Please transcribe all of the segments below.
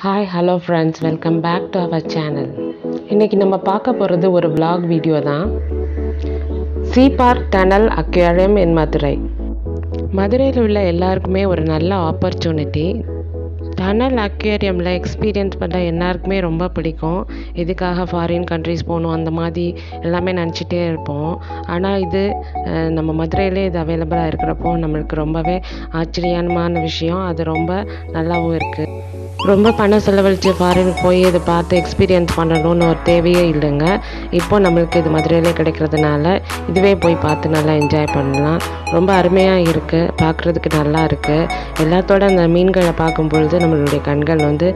Hi, hello friends, welcome back to our channel. இன்னைக்கு நம்ம பார்க்க போறது ஒரு vlog video தான். Sea Park Tunnel Aquarium in Madurai. மதுரையில் உள்ள எல்லாருக்குமே ஒரு நல்ல opportunity. Tunnel Aquariumல எக்ஸ்பீரியன்ஸ் பண்ண எல்லாருக்குமே ரொம்ப பிடிக்கும். இதுக்காக ஃபாரின் கண்ட்ரீஸ் போகணும் அந்த மாதிரி எல்லாமே நினைச்சிட்டே இருப்போம். ஆனா இது நம்ம மதுரையிலே இது அவைலபிளா இருக்கறப்போ நமக்கு ரொம்பவே ஆச்சரியமான விஷயம். அது ரொம்ப நல்லாவும் இருக்கு. ரொம்ப பணம் செலவழிச்சு ஃபாரினுக்கு போய் இதை பார்த்து எக்ஸ்பீரியன்ஸ் பண்ணணும்னு ஒரு தேவையே இல்லைங்க. இப்போ நம்மளுக்கு இது மதுரையிலே கிடைக்கிறதுனால இதுவே போய் பார்த்து நல்லா என்ஜாய் பண்ணலாம். ரொம்ப அருமையாக இருக்குது, பார்க்குறதுக்கு நல்லா இருக்குது. எல்லாத்தோட அந்த மீன்களை பார்க்கும்பொழுது நம்மளுடைய கண்கள் வந்து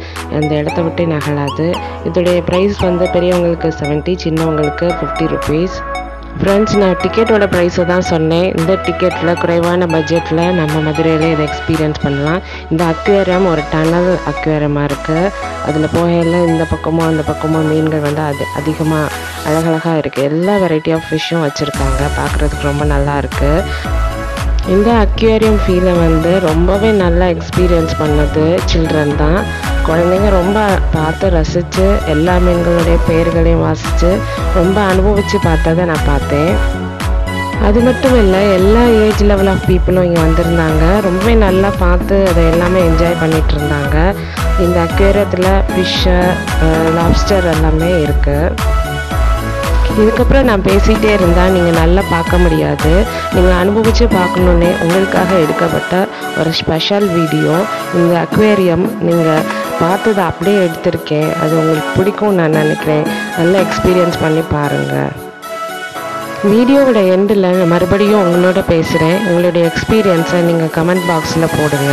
அந்த இடத்த விட்டு நகலாது. இதோடைய ப்ரைஸ் வந்து பெரியவங்களுக்கு 70, சின்னவங்களுக்கு 50 rupees. ஃப்ரெண்ட்ஸ், நான் டிக்கெட்டோட ப்ரைஸை தான் சொன்னேன். இந்த டிக்கெட்டில் குறைவான பட்ஜெட்டில் நம்ம மதுரையில் இதை எக்ஸ்பீரியன்ஸ் பண்ணலாம். இந்த அக்வேரியம் ஒரு டனல் அக்வேரியமாக இருக்குது. அதில் போகையில் இந்த பக்கமும் அந்த பக்கமும் மீன்கள் வந்து அதிகமாக அழகழகாக இருக்குது. எல்லா வெரைட்டி ஆஃப் ஃபிஷ்ஷும் வச்சுருக்காங்க. பார்க்குறதுக்கு ரொம்ப நல்லாயிருக்கு. இந்த அக்வேரியம் ஃபீலை வந்து ரொம்பவே நல்லா எக்ஸ்பீரியன்ஸ் பண்ணது சில்ட்ரன் தான். குழந்தைங்க ரொம்ப பார்த்து ரசித்து எல்லா மீன்களுடைய பெயர்களையும் வாசித்து ரொம்ப அனுபவித்து பார்த்ததை நான் பார்த்தேன். அது மட்டும் இல்லை, எல்லா ஏஜ் லெவல் ஆஃப் பீப்புளும் இங்கே வந்திருந்தாங்க. ரொம்பவே நல்லா பார்த்து அதை எல்லாமே என்ஜாய் பண்ணிகிட்டு இருந்தாங்க. இந்த அக்வேரியத்தில் ஃபிஷ்ஷு, லாப்ஸ்டர் எல்லாமே இருக்குது. இதுக்கப்புறம் நான் பேசிகிட்டே இருந்தால் நீங்கள் நல்லா பார்க்க முடியாது. நீங்கள் அனுபவித்து பார்க்கணுன்னே உங்களுக்காக எடுக்கப்பட்ட ஒரு ஸ்பெஷல் வீடியோ. இந்த அக்வேரியம் நீங்கள் பார்த்ததை அப்படியே எடுத்திருக்கேன். அது உங்களுக்கு பிடிக்கும் நான் நினைக்கிறேன். நல்லா எக்ஸ்பீரியன்ஸ் பண்ணி பாருங்கள். வீடியோவோட எண்டில் நான் மறுபடியும் உங்களோட பேசுகிறேன். உங்களுடைய எக்ஸ்பீரியன்ஸை நீங்கள் கமெண்ட் பாக்ஸில் போடுங்க.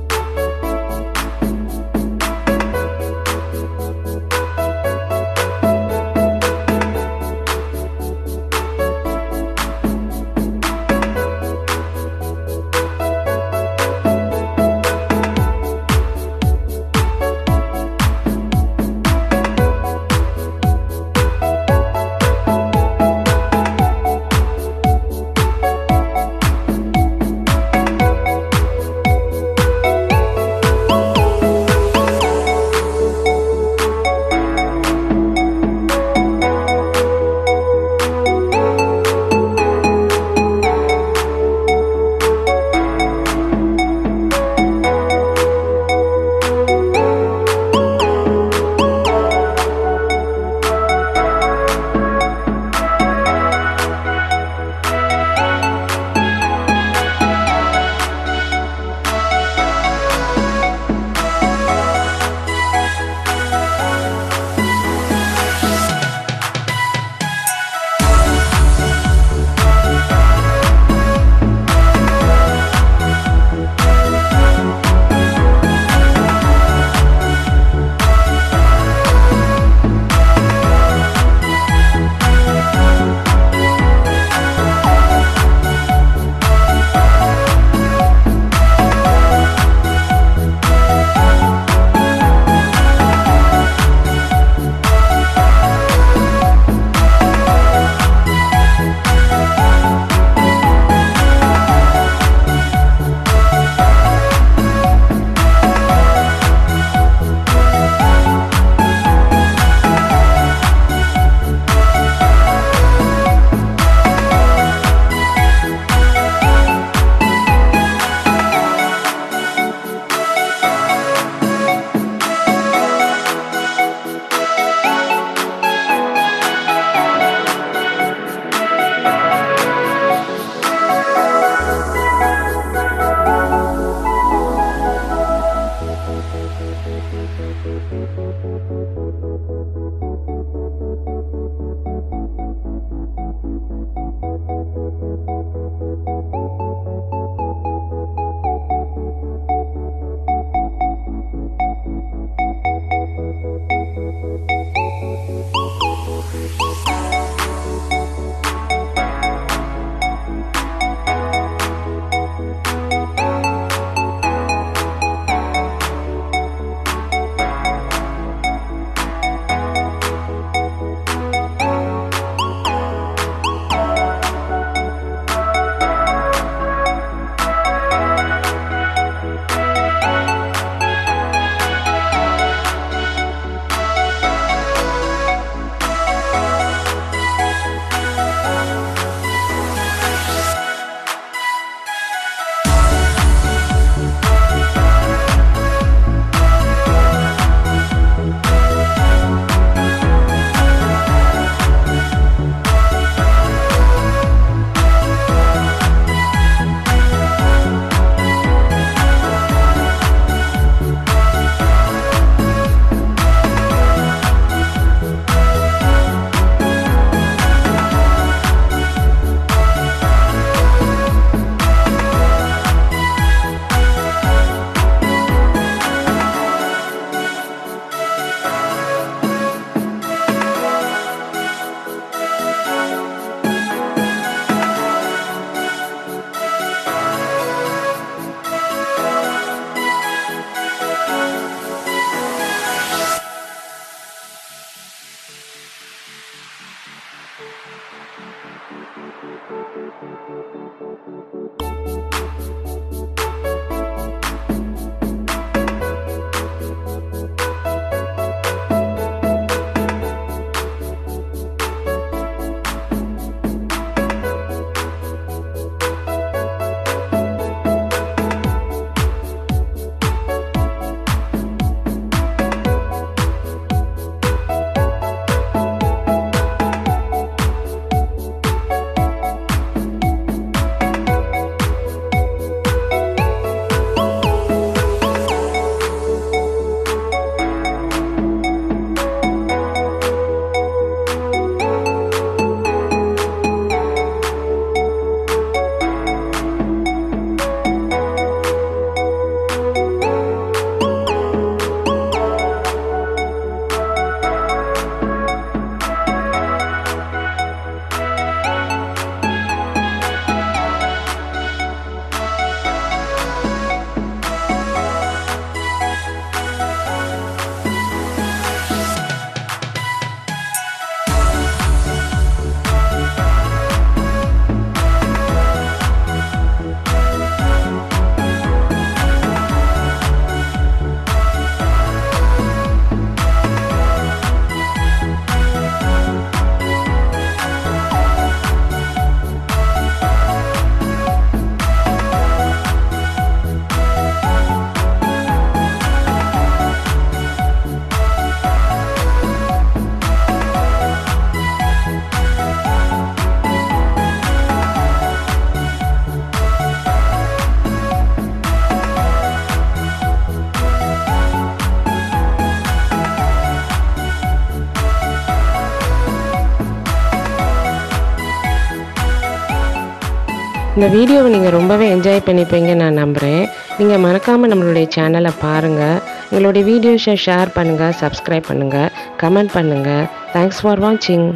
இந்த வீடியோவை நீங்கள் ரொம்பவே என்ஜாய் பண்ணிப்பீங்க நான் நம்புகிறேன். நீங்கள் மறக்காமல் நம்மளுடைய சேனலை பாருங்கள், உங்களுடைய வீடியோஸை ஷேர் பண்ணுங்கள், சப்ஸ்கிரைப் பண்ணுங்கள், கமெண்ட் பண்ணுங்கள். தேங்க்ஸ் ஃபார் வாட்சிங்.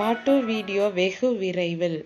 பார்ட் 2 வீடியோ வெகு விரைவில்.